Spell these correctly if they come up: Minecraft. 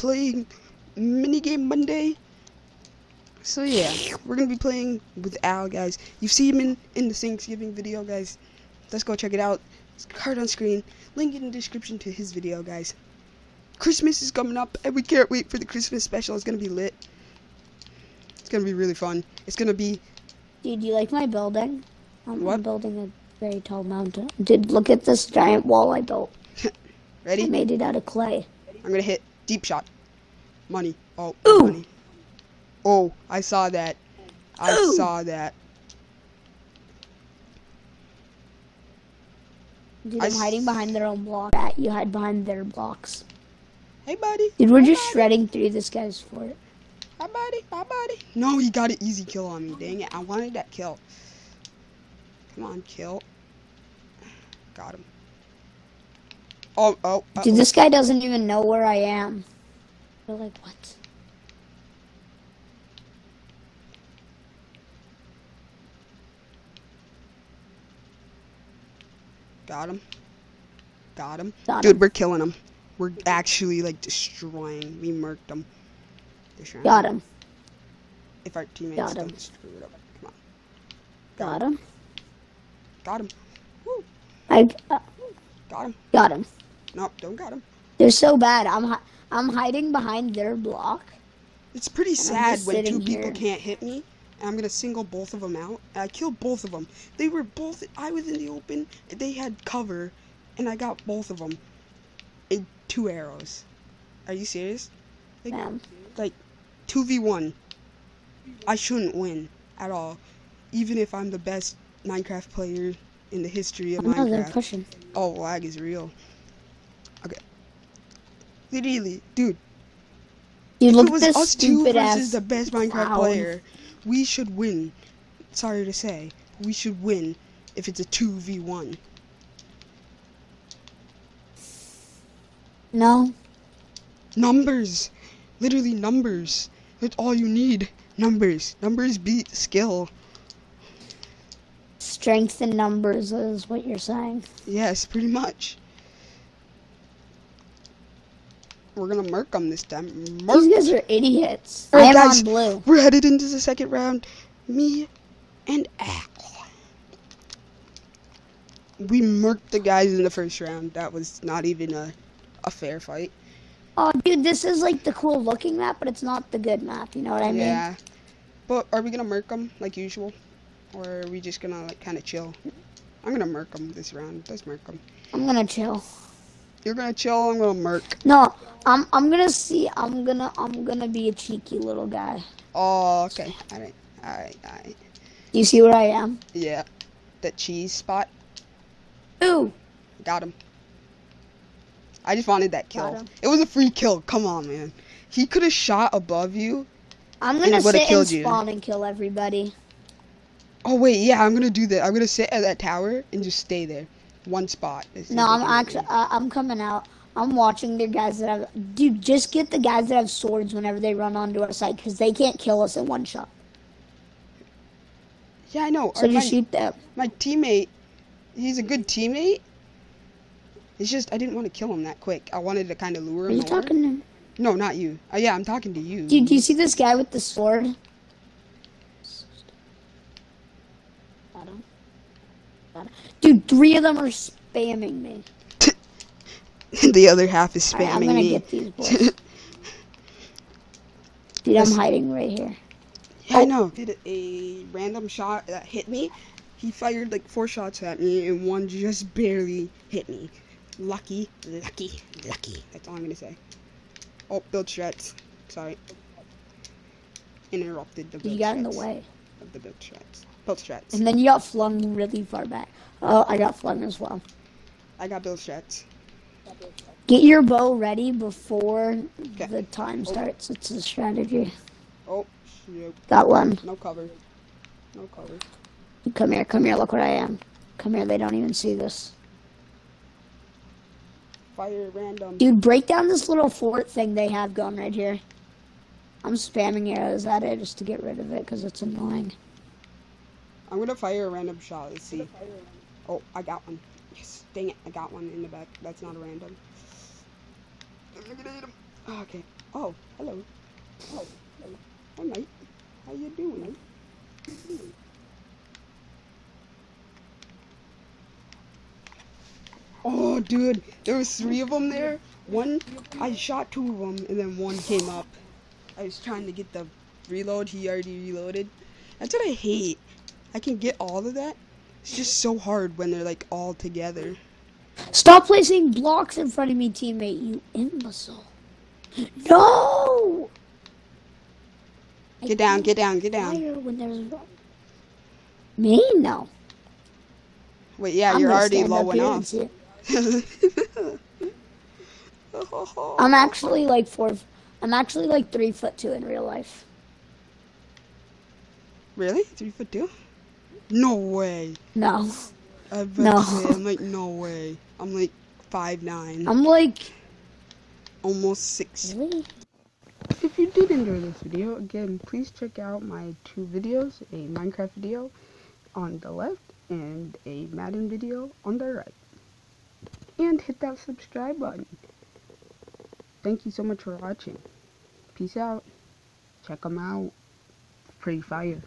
playing Minigame Monday. So yeah, we're gonna be playing with Al, guys. You've seen him in the Thanksgiving video, guys. Let's go check it out. It's card on screen. Link in the description to his video, guys. Christmas is coming up, and we can't wait for the Christmas special. It's gonna be lit. It's gonna be really fun. It's gonna be. Dude, you like my building? I'm building a very tall mountain. Dude, look at this giant wall I built. Ready? I made it out of clay. I'm gonna hit deep shot. Money. Oh, ooh. Money. Oh, I saw that. I ooh. Saw that. Dude, I'm hiding behind their own block. You hide behind their blocks. Hey, buddy. Dude, we're just shredding through this guy's fort. Hi, buddy. Hi, buddy. No, he got an easy kill on me. Dang it. I wanted that kill. Come on, kill. Got him. Oh, oh. Dude, this guy doesn't even know where I am. We're like, what? Got him. Got him. Got Dude, him. We're killing him. We're actually, like, destroying. We murked him. Destroying. Got him. If our teammates don't screw it up. Come on. Got him. Got him. Woo. Got him. Got him. Nope, don't got him. They're so bad. I'm hiding behind their block. It's pretty sad when two people can't hit me. And I'm gonna single both of them out. And I killed both of them. They were both. I was in the open. They had cover, and I got both of them. In 2 arrows. Are you serious? Like, damn. Like 2v1. I shouldn't win at all, even if I'm the best Minecraft player in the history of Minecraft. Oh, lag is real. Okay. Literally, dude. Dude, look at this stupid ass. It was us 2 versus the best Minecraft player. We should win. Sorry to say, we should win if it's a 2v1. No. Numbers. Literally numbers. That's all you need. Numbers. Numbers beat skill. Strength in numbers is what you're saying. Yes, pretty much. We're gonna murk them this time. Murk. These guys are idiots. Right, I am guys, on blue. We're headed into the second round. Me and Al. We murked the guys in the first round. That was not even a fair fight. Oh, dude, this is like the cool looking map, but it's not the good map. You know what I mean? Yeah. But are we gonna murk them like usual, or are we just gonna like kind of chill? I'm gonna murk them this round. Let's murk them. I'm gonna chill. You're gonna chill. I'm gonna murk. No, I'm gonna see. I'm gonna be a cheeky little guy. Oh, okay. All right. You see where I am? Yeah. That cheese spot. Ooh. Got him. I just wanted that kill. It was a free kill. Come on, man. He could have shot above you. I'm gonna sit and spawn and kill everybody. Oh wait, yeah, I'm gonna do that. I'm gonna sit at that tower and just stay there. One spot. No, I'm actually, I'm coming out. I'm watching the guys that have, dude, just get the guys that have swords whenever they run onto our side, because they can't kill us in one shot. Yeah, I know. So just shoot them. My teammate, he's a good teammate. It's just, I didn't want to kill him that quick. I wanted to kind of lure him. Are you talking to him? No, not you. Yeah, I'm talking to you. Dude, do you see this guy with the sword? Dude, 3 of them are spamming me. The other half is spamming me. I'm gonna get these boys. Dude, I'm hiding right here. Yeah, I know. Did a random shot that hit me. He fired like 4 shots at me, and one just barely hit me. Lucky, lucky, lucky. That's all I'm gonna say. Oh, build shreds. Sorry. Interrupted the build shreds. You got in the way. Of the build shreds. Build strats. And then you got flung really far back. Oh, I got flung as well. I got build strats. Get your bow ready before the time starts. It's a strategy. Oh, shoot. Got one. No cover. No cover. Come here, look where I am. Come here, they don't even see this. Fire random. Dude, break down this little fort thing they have going right here. I'm spamming arrows at it just to get rid of it because it's annoying. I'm gonna fire a random shot, let's see. Oh, I got one. Yes, dang it, I got one in the back. That's not a random. I'm gonna hit him. Okay. Oh, hello. Oh, hello. Hi, mate. How you doing? Oh, dude, there was 3 of them there. One, I shot 2 of them, and then one came up. I was trying to get the reload. He already reloaded. That's what I hate. I can get all of that. It's just so hard when they're like all together. Stop placing blocks in front of me, teammate, you imbecile. No! Get down, get down, get down. When there's... Me? No. Wait, yeah, you're already lowing off. I'm actually like 4... I'm actually like 3'2" in real life. Really? 3'2"? No way. No. I bet no. I'm like, no way. I'm like 5'9". I'm like... Almost 6. Really? If you did enjoy this video, again, please check out my 2 videos, a Minecraft video on the left and a Madden video on the right. And hit that subscribe button. Thank you so much for watching. Peace out. Check them out. Pretty fire.